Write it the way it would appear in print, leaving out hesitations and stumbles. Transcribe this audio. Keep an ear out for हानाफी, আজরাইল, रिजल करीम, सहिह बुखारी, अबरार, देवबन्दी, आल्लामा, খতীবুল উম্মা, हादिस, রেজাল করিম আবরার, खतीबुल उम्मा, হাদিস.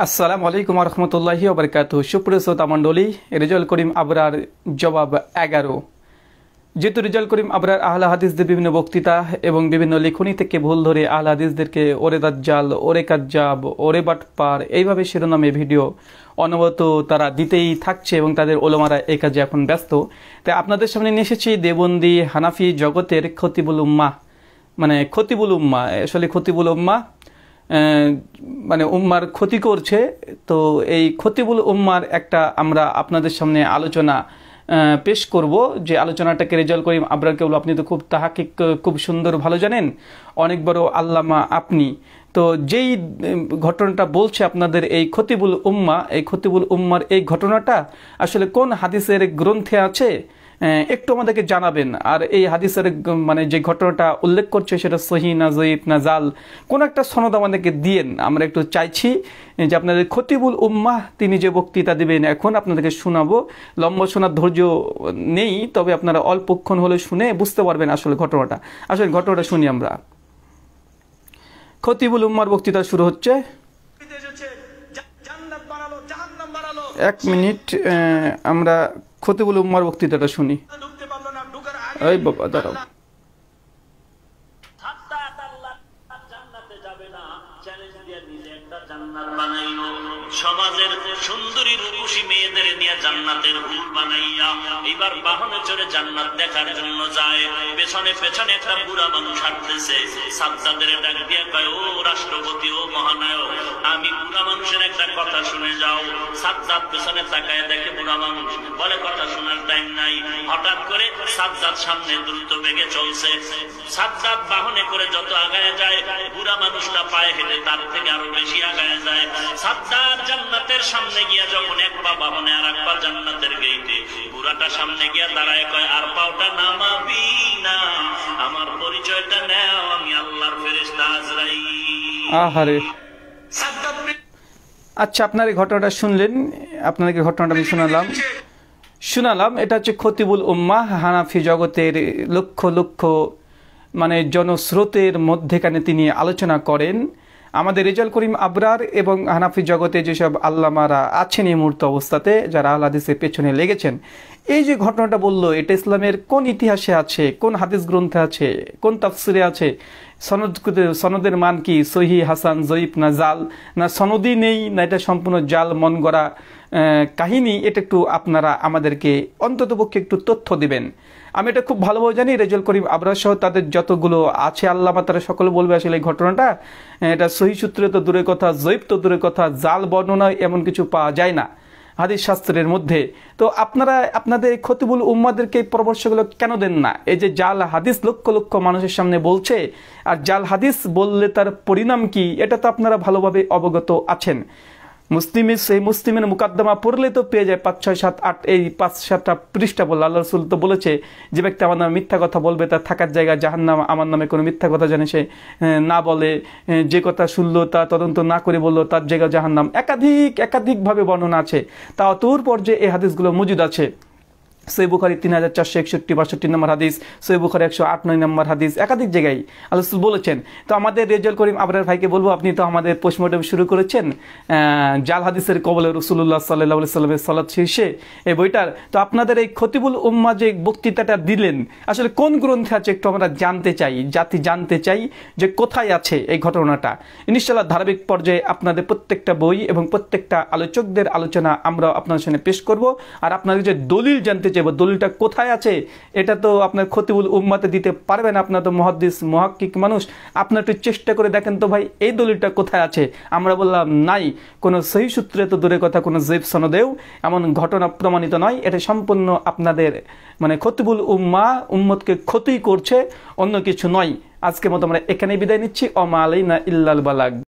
अस्सलामु अलैकुम वरहमतुल्लाहि वबरकातुहु। सुप्रिय श्रोता मंडली, रिजल करीम अबरार जवाब 11। जेहेतु रिजल करीम अबरार आहल हादिसदेर विभिन्न बक्तृता एवं विभिन्न लेखनी थेके भूल धरे आहल हादिसदेरके ओरे दाज्जाल, ओरे काज्जाब, ओरे बाटपार एइभावे शिरोनामे भिडियो अनवरत तारा दितेई थाकछे एवं तादेर ओलमारा एइ काजे एखन व्यस्त। ताई आपनादेर सामने निये एसेछि देवबन्दी हानाफी जगतेर खतीबुल उम्मा, माने खतीबुल उम्मा, आसले खतीबुल उम्मा माने उम्मार क्षति करछे। तो एइ खतीबुल उम्मार एकटा आमरा आपनादेर सामने आलोचना पेश करब, जे आलोचनाटाके रिजल करीम अबरार केवल आपनी तो खूब ताहकीक खूब सुंदर भालो जानेन, अनेक बड़ो आल्लामा आपनी। तो जेई घटनाटा बोलछे आपनादेर एइ खतीबुल उम्मा, एइ खतीबुल उम्मार एइ घटनाटा आसले कोन हादिसेर ग्रंथे आछे एकटू आमादेरके जानाबेन। और ये हादिसेर माने जे घटनाटा उल्लेख करछे सेटा सही ना जैफ ना जाल कोन एकटा सनद आमादेरके दियेन। आमरा एकटू चाइछि जे आपनादेर खतीबुल उम्मा तिनि जे बक्तृता दिबेन एखन आपनादेरके शोनाबो। लम्बा शोनार धैर्य नेई, तबे आपनारा अल्पक्षण हले शुने बुझते पारबेन आसले घटनाटा। आसले घटनाटा शुनि आमरा। खतीबुल उम्मार बक्तृता शुरू हच्छे। एक मिनिट आमरा खतीबुल उम्मार बक्तृता शुनी। बाबा दाঁড়াও, समाजेर सुंदरी रूपसी मेयेदेर निये जान्नातेर उल बनाइया एबार बाहने चढ़े जान्नात देखार जन्य जाए। पेछने पेछने एकटा बुड़ा मानुष आसतेछे, साद्दातेर डाक दिया कय ओ राष्ट्रपति ओ महानायक, आमी बुड़ा मानुषेर एकटा कथा शुने जाओ। साद्दात पेछने ताकाय देखे बुड़ा मानुष, बोले कथा शोनार टाइम नाई। हठात् करे साद्दात सामने द्रुत बेगे चलछे। साद्दात बाहने करे जत आगाय जाय बुड़ा मानुषटा पाए हेले तार थेके आरो बेशी आगाय जाय। साद्दात জান্নাতের সামনে গিয়া যখন এক পা বামনে আর এক পা জান্নাতের গেইটে, বুড়াটা সামনে গিয়া দাঁড়ায় কয় আর পাওটা নামাবি না, আমার পরিচয়টা নাও, আমি আল্লাহর ফেরেশতা আজরাইল। আহারে। আচ্ছা, আপনারা এই ঘটনাটা শুনলেন, আপনাদেরকে ঘটনাটা আমি শোনালাম। এটা হচ্ছে খতীবুল উম্মা, হানাফি জগতের লক্ষ লক্ষ মানে জনস্রোতের মধ্যখানে তিনি আলোচনা করেন। आमादेर रिजल करीम अबरार एवं हानाफी जगते जेसब आल्लामारा आछेन एई मुहूर्त अवस्थाते, जारा आहल हादिसेर पेछने लेगेछेन, एई जे घटनाटा बोललो एटा इस्लामेर कोन इतिहासे आछे, कोन हादिस ग्रंथे आछे, कोन ताफसिरे आछे, सनदेर मान कि सही हासान जयीफ ना जाल, ना सनदी नेई ना एटा सम्पूर्ण जाल मन गड़ा কাহিনী। এটা একটু আপনারা আমাদেরকে অন্ততপক্ষে একটু তথ্য দিবেন। আমি এটা খুব ভালোভাবে জানি, রেজাল করিম আবরার সহ তাদের যতগুলো আছে আল্লামা তারা সকলে বলবে আসলে এই ঘটনাটা এটা সহি সূত্রে তো দূরের কথা, জৈব তো দূরের কথা, জাল বর্ণনা এমন কিছু পাওয়া যায় না হাদিস শাস্ত্রের মধ্যে। তো আপনারা আপনাদের খতীবুল উম্মাদেরকে এই পরামর্শগুলো কেন দেন না? এই যে জাল হাদিস লক্ষ লক্ষ মানুষের সামনে বলছে, আর জাল হাদিস বললে তার পরিণাম কি এটা তো আপনারা ভালোভাবে অবগত আছেন। मुस्लिम से मुस्लिम मुकदमा पढ़ले तो पे जाए 5 6 7 8 5 7टा पृष्ठा। बोल आल्लाह रसूल तो बोलेছে যে ব্যক্তি আমার নামে মিথ্যা কথা বলবে তার থাকার জায়গা জাহান্নাম। আমার নামে কোনো মিথ্যা কথা জানে সে না বলে, যে কথা শুনলো তা তদন্ত না করে বলল তার জায়গা জাহান্নাম। একাধিকভাবে বর্ণনা আছে, তা অতুর পর্যায়ে এই হাদিসগুলো মজুদ আছে। সহিহ বুখারী 3461 নম্বর হাদিস, সহিহ বুখারী 108-9 নম্বর হাদিস, একাধিক জায়গায় আল্লাহ রাসূল বলেছেন। তো আমাদের রেজাল করিম আবরার ভাইকে বলবো, আপনি তো আমাদের পোস্টমর্টম শুরু করেছেন জাল হাদিসের কবলে রাসূলুল্লাহ সাল্লাল্লাহু আলাইহি ওয়াসাল্লামের সালাত শীর্ষে এই বইটার। তো আপনাদের এই খতীবুল উম্মা যে বক্তৃতাটা দিলেন আসলে কোন গ্রন্থে আছে একটু আমরা জানতে চাই, জাতি জানতে চাই যে কোথায় আছে এই ঘটনাটা। ইনশাআল্লাহ ধারাবাহিক পর্যায়ে আপনাদের প্রত্যেকটা বই এবং প্রত্যেকটা আলোচকদের আলোচনা আমরা আপনাদের সামনে পেশ করব। আর আপনাদের যে দলিল জানতে দলিলটা কোথায় আছে এটা তো আপনার খতীবুল উম্মাতে দিতে পারবেন, আপনারা তো মুহাদ্দিস মুহাক্কিক মানুষ, আপনারা একটু চেষ্টা করে দেখেন তো ভাই এই দলিলটা কোথায় আছে। আমরা বললাম নাই, কোনো সহি সূত্রে তো দূরের কথা কোনো জৈব সনদেও এমন ঘটনা প্রমাণিত নয়। এটা সম্পূর্ণ আপনাদের মানে খতীবুল উম্মা উম্মতকে ক্ষতি করছে, অন্য কিছু নয়। আজকের মতো আমরা এখানেই বিদায় নিচ্ছি। ওমা আলাইনা ইল্লাল বালাগ।